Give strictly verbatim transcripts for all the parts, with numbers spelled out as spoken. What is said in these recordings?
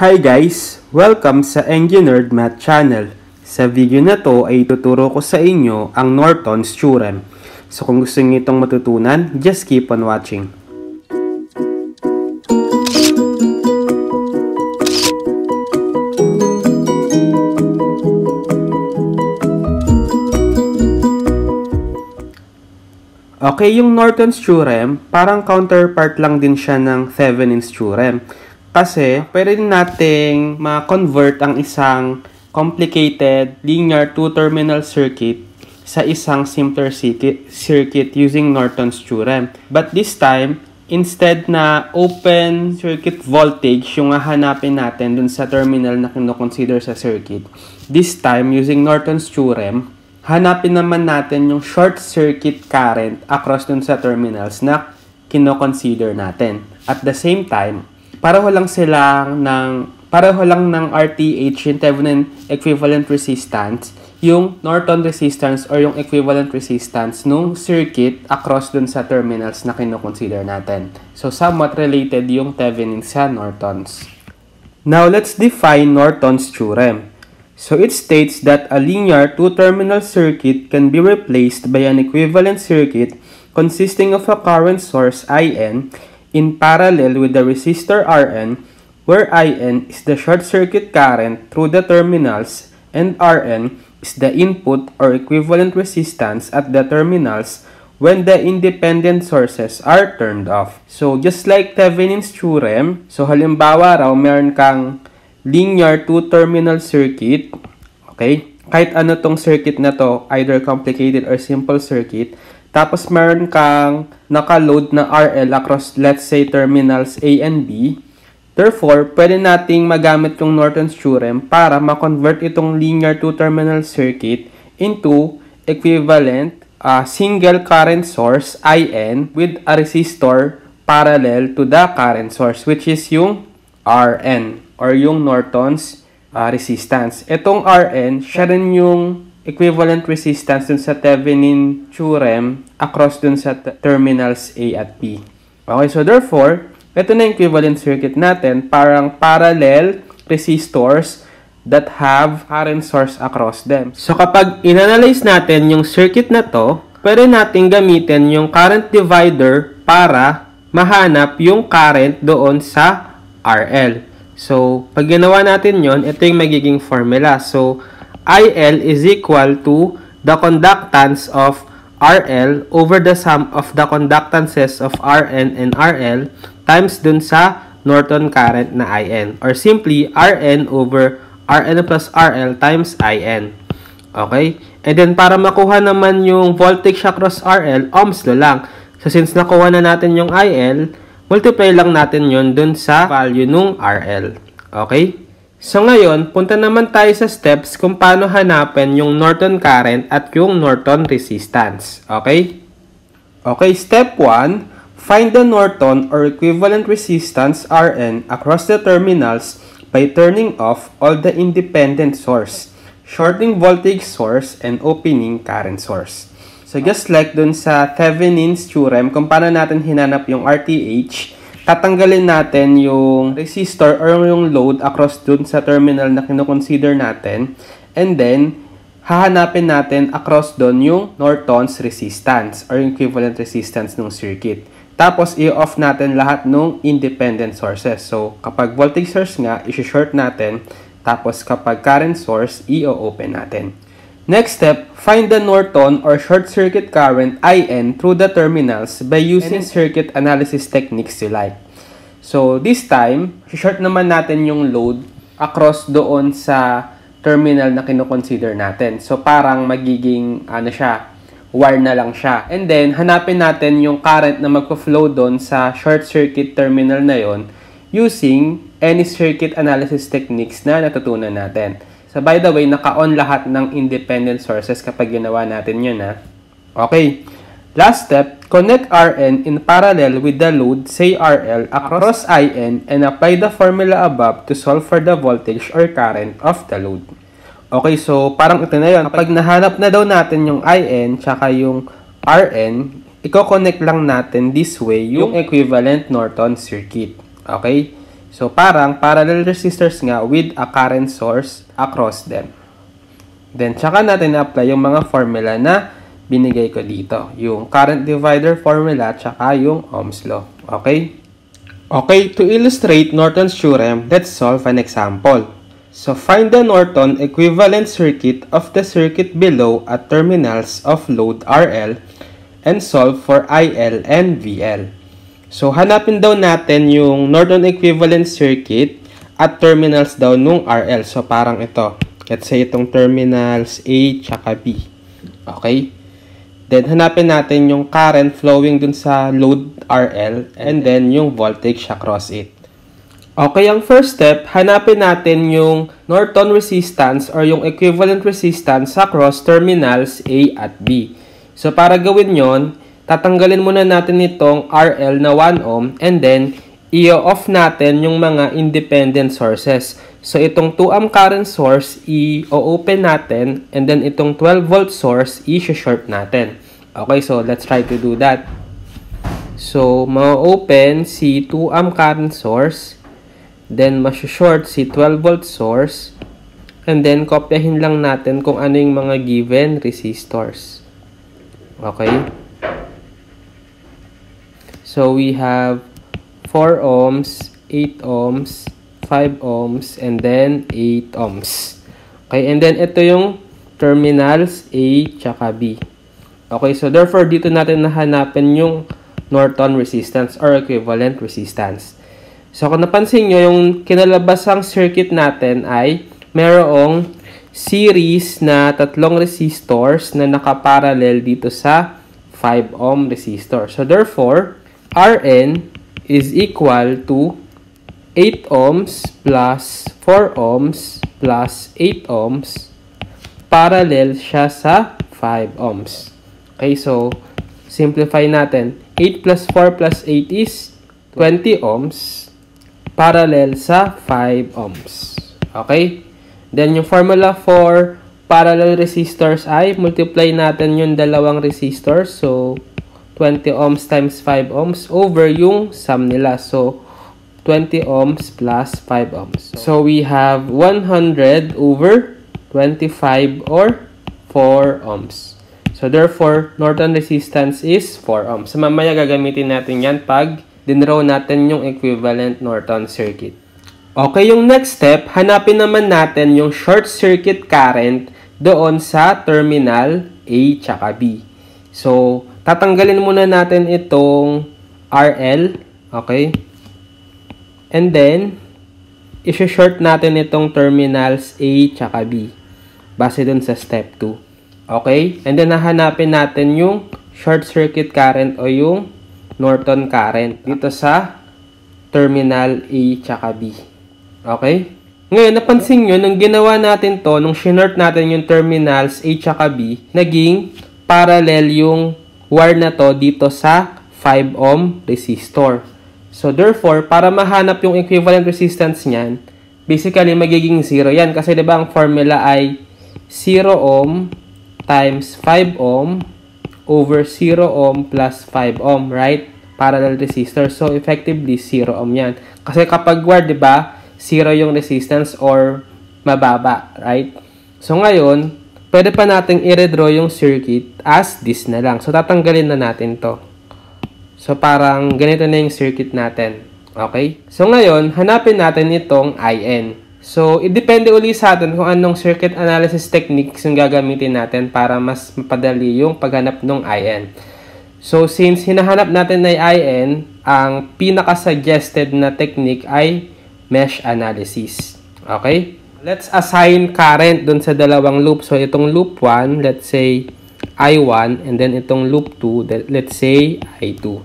Hi guys! Welcome sa Enginerd Math Channel. Sa video na to ay tuturo ko sa inyo ang Norton's Theorem. So kung gusto niyo itong matutunan, just keep on watching. Okay, yung Norton's Theorem, parang counterpart lang din siya ng Thevenin's Theorem. Kasi, pwede nating ma-convert ang isang complicated linear two-terminal circuit sa isang simpler circuit using Norton's Theorem. But this time, instead na open circuit voltage yung hahanapin natin dun sa terminal na kinoconsider sa circuit, this time, using Norton's Theorem, hanapin naman natin yung short circuit current across dun sa terminals na kinoconsider natin. At the same time, Pareho lang silang ng pareho lang ng R T H yung Thevenin equivalent resistance, yung Norton resistance or yung equivalent resistance nung circuit across dun sa terminals na kinoconsider natin. So somewhat related yung Thevenin sa Norton's. Now let's define Norton's theorem. So it states that a linear two-terminal circuit can be replaced by an equivalent circuit consisting of a current source I N in parallel with the resistor R N, where I N is the short circuit current through the terminals and R N is the input or equivalent resistance at the terminals when the independent sources are turned off. So just like Thevenin's theorem, so halimbawa raw meron kang linear two-terminal circuit, okay? Kahit ano tong circuit na to, either complicated or simple circuit, tapos meron kang naka-load na R L across, let's say, terminals A and B. Therefore, pwede nating magamit yung Norton's Theorem para ma-convert itong linear two-terminal circuit into equivalent uh, single current source I N with a resistor parallel to the current source, which is yung R N or yung Norton's uh, resistance. Itong R N, siya rin yung equivalent resistance dun sa Thevenin theorem across dun sa terminals A at B. Okay, so therefore, ito na yung equivalent circuit natin, parang parallel resistors that have current source across them. So kapag inanalyze natin yung circuit na to, pwede natin gamitin yung current divider para mahanap yung current doon sa R L. So pag ginawa natin yon, ito yung magiging formula. So I L is equal to the conductance of R L over the sum of the conductances of R N and R L times dun sa Norton current na I N. Or simply, R N over R N plus R L times I N. Okay? And then, para makuha naman yung voltage across R L, ohms na lang. So, since nakuha na natin yung I L, multiply lang natin yon dun sa value nung R L. Okay? So ngayon, punta naman tayo sa steps kung paano hanapin yung Norton current at yung Norton resistance. Okay? Okay, step one, find the Norton or equivalent resistance R N across the terminals by turning off all the independent source, shorting voltage source, and opening current source. So just like dun sa Thevenin's theorem, kung paano natin hinanap yung R T H, tatanggalin natin yung resistor or yung load across dun sa terminal na kinoconsider natin. And then, hahanapin natin across dun yung Norton's resistance or equivalent resistance ng circuit. Tapos, i-off natin lahat ng independent sources. So, kapag voltage source nga, i-short natin. Tapos, kapag current source, i-open natin. Next step, find the Norton or short circuit current I N through the terminals by using circuit analysis techniques you like. So, this time, short naman natin yung load across doon sa terminal na kinoconsider natin. So, parang magiging, ano siya, wire na lang siya. And then, hanapin natin yung current na magpo-flow doon sa short circuit terminal na yon using any circuit analysis techniques na natutunan natin. So, by the way, naka-on lahat ng independent sources kapag ginawa natin yun, ha? Okay. Last step, connect R N in parallel with the load, say R L, across I N and apply the formula above to solve for the voltage or current of the load. Okay, so parang ito na yun. Kapag nahanap na daw natin yung I N tsaka yung R N, iko-connect lang natin this way yung equivalent Norton circuit. Okay? So, parang parallel resistors nga with a current source across them. Then, tsaka natin na-apply yung mga formula na binigay ko dito. Yung current divider formula, tsaka yung Ohm's law. Okay? Okay, to illustrate Norton's theorem, let's solve an example. So, find the Norton equivalent circuit of the circuit below at terminals of load R L and solve for I L and V L. So, hanapin daw natin yung Norton equivalent circuit at terminals daw nung R L. So, parang ito. Let's say itong terminals A tsaka B. Okay? Then, hanapin natin yung current flowing dun sa load R L and then yung voltage across it. Okay, ang first step, hanapin natin yung Norton resistance or yung equivalent resistance across terminals A at B. So, para gawin yon, tatanggalin muna natin itong R L na one ohm and then i-off natin yung mga independent sources. So, itong two amp current source, i-open natin and then itong twelve volt source, i-short natin. Okay, so let's try to do that. So, ma-open si two amp current source, then ma-short si twelve volt source, and then kopyahin lang natin kung ano yung mga given resistors. Okay? So, we have four ohms, eight ohms, five ohms, and then eight ohms. Okay, and then ito yung terminals A tsaka B. Okay, so therefore, dito natin nahanapin yung Norton resistance or equivalent resistance. So, kung napansin nyo, yung kinalabasang circuit natin ay merong series na tatlong resistors na nakaparallel dito sa five ohm resistor. So, therefore, R N is equal to eight ohms plus four ohms plus eight ohms parallel siya sa five ohms. Okay, so simplify natin. eight plus four plus eight is twenty ohms parallel sa five ohms. Okay? Then yung formula for parallel resistors ay multiply natin yung dalawang resistors. So, twenty ohms times five ohms over yung sum nila. So, twenty ohms plus five ohms. So, we have one hundred over twenty-five or four ohms. So, therefore, Norton resistance is four ohms. So, mamaya gagamitin natin yan pag dinraw natin yung equivalent Norton circuit. Okay, yung next step, hanapin naman natin yung short circuit current doon sa terminal A tsaka B. So, tatanggalin muna natin itong R L, okay? And then, i-short natin itong terminals A tsaka B, base dun sa step two. Okay? And then, nahanapin natin yung short circuit current o yung Norton current dito sa terminal A tsaka B. Okay? Ngayon, napansin nyo, nung ginawa natin to, nung shinort natin yung terminals A tsaka B, naging parallel yung wire na to dito sa five ohm resistor. So, therefore, para mahanap yung equivalent resistance niyan, basically, magiging zero yan. Kasi, diba, ang formula ay zero ohm times five ohm over zero ohm plus five ohm, right? Parallel resistor. So, effectively, zero ohm yan. Kasi, kapag wire, diba, zero yung resistance or mababa, right? So, ngayon, pwede pa nating i-redraw yung circuit as this na lang. So, tatanggalin na natin to. So, parang ganito na yung circuit natin. Okay? So, ngayon, hanapin natin itong I N. So, idepende uli sa atin kung anong circuit analysis techniques yung gagamitin natin para mas mapadali yung paghanap ng I N. So, since hinahanap natin na I N, ang pinaka-suggested na technique ay mesh analysis. Okay? Let's assign current dun sa dalawang loop. So, itong loop one, let's say I one, and then itong loop two, let's say I two.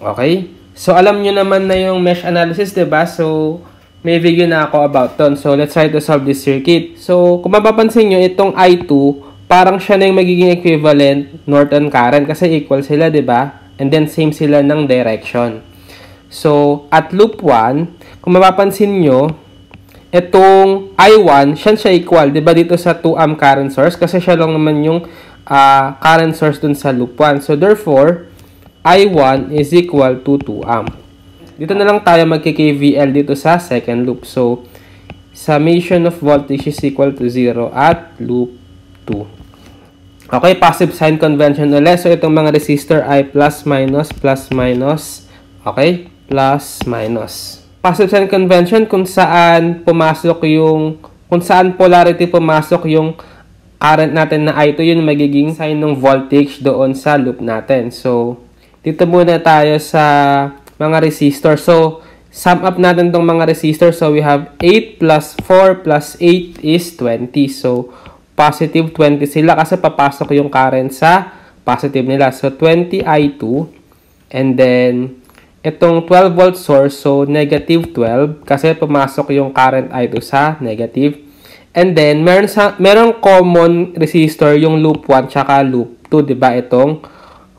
Okay? So, alam nyo naman na yung mesh analysis, diba? So, may video na ako about ton. So, let's try to solve this circuit. So, kung mapapansin nyo, itong I two, parang siya na yung magiging equivalent Norton current kasi equal sila, diba? And then, same sila ng direction. So, at loop one, kung mapapansin nyo, itong I one, siya siya equal, di ba, dito sa two amp current source? Kasi siya lang naman yung uh, current source dun sa loop one. So, therefore, I one is equal to two amp. Dito na lang tayo magki-K V L dito sa second loop. So, summation of voltage is equal to zero at loop two. Okay, passive sign convention ulit. So, itong mga resistor ay plus, minus, plus, minus. Okay, plus, minus. Passive sign convention kung saan pumasok yung, kung saan polarity pumasok yung current natin na I two, yun magiging sign ng voltage doon sa loop natin. So, dito muna tayo sa mga resistor. So, sum up natin tong mga resistor. So, we have eight plus four plus eight is twenty. So, positive twenty sila kasi papasok yung current sa positive nila. So, twenty I two. And then, itong twelve volt source. So, negative twelve kasi pumasok yung current I two sa negative. And then, meron sa, merong common resistor yung loop one tsaka loop two, diba? Itong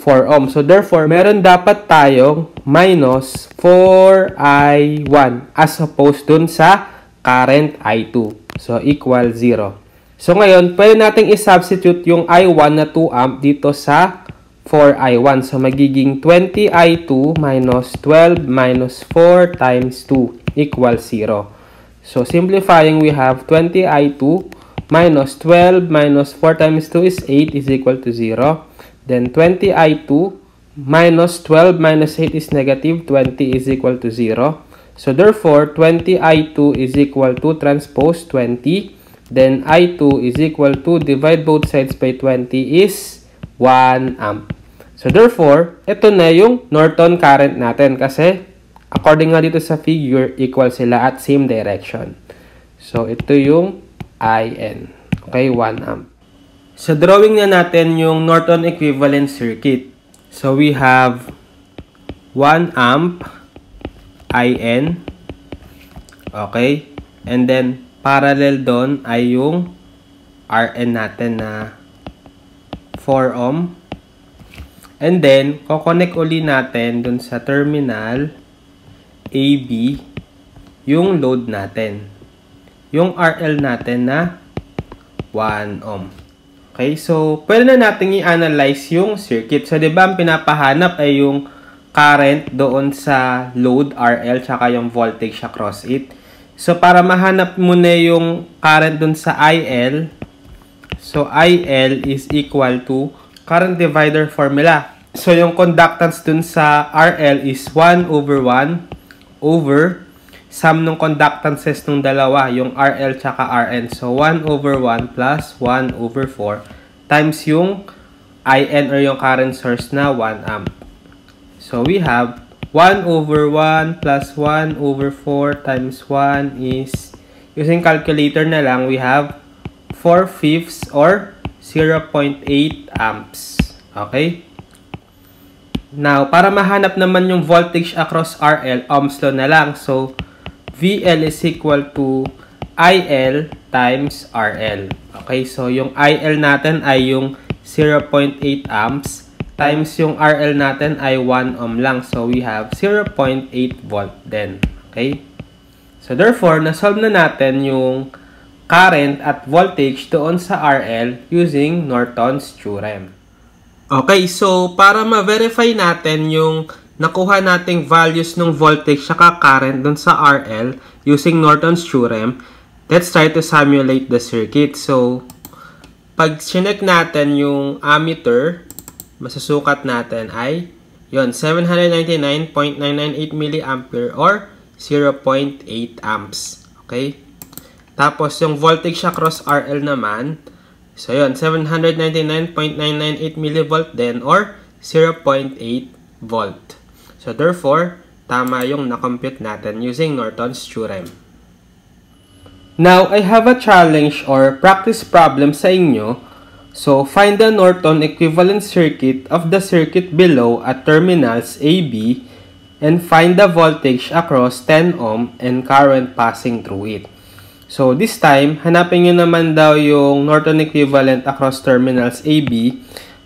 four ohm. So, therefore, meron dapat tayong minus four I one as opposed dun sa current I two. So, equal zero. So, ngayon, pwede nating isubstitute yung I one na two amp dito sa four I one. So, magiging twenty I two minus twelve minus four times two equals zero. So, simplifying, we have twenty I two minus twelve minus four times two is eight is equal to zero. Then, twenty I two minus twelve minus eight is negative twenty is equal to zero. So, therefore, twenty I two is equal to transpose twenty. Then, I two is equal to divide both sides by twenty is one amp. So, therefore, ito na yung Norton current natin kasi according nga dito sa figure, equal sila at same direction. So, ito yung I N. Okay, one amp. So, drawing na natin yung Norton equivalent circuit. So, we have one amp I N. Okay. And then, parallel doon ay yung R N natin na four ohm. And then, kukonek uli natin doon sa terminal A B yung load natin. Yung R L natin na one ohm. Okay, so pwede na natin i-analyze yung circuit. So, di ba ang pinapahanap ay yung current doon sa load R L tsaka yung voltage across it. So, para mahanap muna yung current doon sa I L, so I L is equal to current divider formula. So, yung conductance doon sa R L is one over one over sum ng conductances nung dalawa, yung R L tsaka R N. So, one over one plus one over four times yung I N or yung current source na one amp. So, we have one over one plus one over four times one is, using calculator na lang, we have four fifths or zero point eight amps. Okay? Now, para mahanap naman yung voltage across R L, ohms law na lang. So, V L is equal to I L times R L. Okay, so yung I L natin ay yung zero point eight amps times yung R L natin ay one ohm lang. So, we have zero point eight volt then. Okay? So, therefore, nasolve na natin yung current at voltage doon sa R L using Norton's Theorem. Okay, so para ma-verify natin yung nakuha nating values ng voltage saka current dun sa R L using Norton's Theorem, let's try to simulate the circuit. So, pag chinek natin yung ammeter, masasukat natin ay yon seven ninety-nine point nine nine eight milliampere or zero point eight amps. Okay? Tapos yung voltage across R L naman, so, yun, seven ninety-nine point nine nine eight millivolt then or zero point eight volt. So, therefore, tama yung na-compute natin using Norton's Theorem. Now, I have a challenge or practice problem sa inyo. So, find the Norton equivalent circuit of the circuit below at terminals A B and find the voltage across ten ohm and current passing through it. So, this time, hanapin nyo naman daw yung Norton equivalent across terminals A B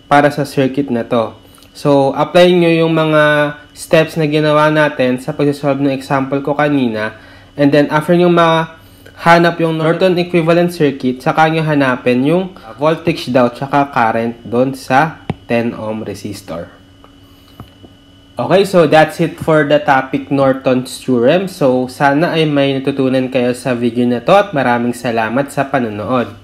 para sa circuit na to. So, apply nyo yung mga steps na ginawa natin sa pag-solve ng example ko kanina. And then, after nyo mahanap yung Norton equivalent circuit, saka nyo hanapin yung voltage daw tsaka current doon sa ten ohm resistor. Okay, so that's it for the topic Norton's Theorem. So sana ay may natutunan kayo sa video na to at maraming salamat sa panonood.